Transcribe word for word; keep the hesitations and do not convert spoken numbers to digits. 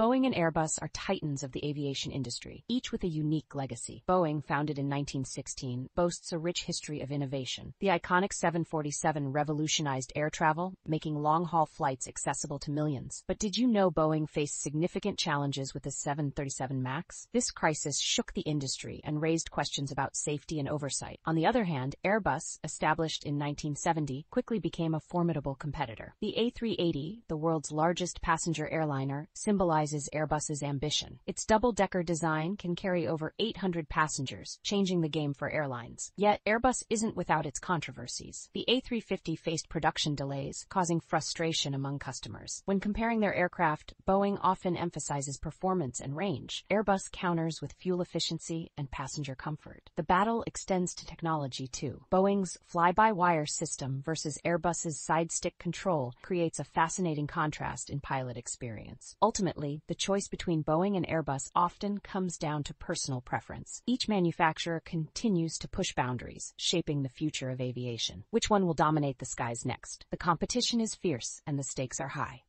Boeing and Airbus are titans of the aviation industry, each with a unique legacy. Boeing, founded in nineteen sixteen, boasts a rich history of innovation. The iconic seven forty-seven revolutionized air travel, making long-haul flights accessible to millions. But did you know Boeing faced significant challenges with the seven thirty-seven max? This crisis shook the industry and raised questions about safety and oversight. On the other hand, Airbus, established in nineteen seventy, quickly became a formidable competitor. The A three eighty, the world's largest passenger airliner, symbolized Airbus's ambition. Its double-decker design can carry over eight hundred passengers, changing the game for airlines. Yet, Airbus isn't without its controversies. The A three fifty faced production delays, causing frustration among customers. When comparing their aircraft, Boeing often emphasizes performance and range. Airbus counters with fuel efficiency and passenger comfort. The battle extends to technology, too. Boeing's fly-by-wire system versus Airbus's side-stick control creates a fascinating contrast in pilot experience. Ultimately, the choice between Boeing and Airbus often comes down to personal preference. Each manufacturer continues to push boundaries, shaping the future of aviation. Which one will dominate the skies next? The competition is fierce and the stakes are high.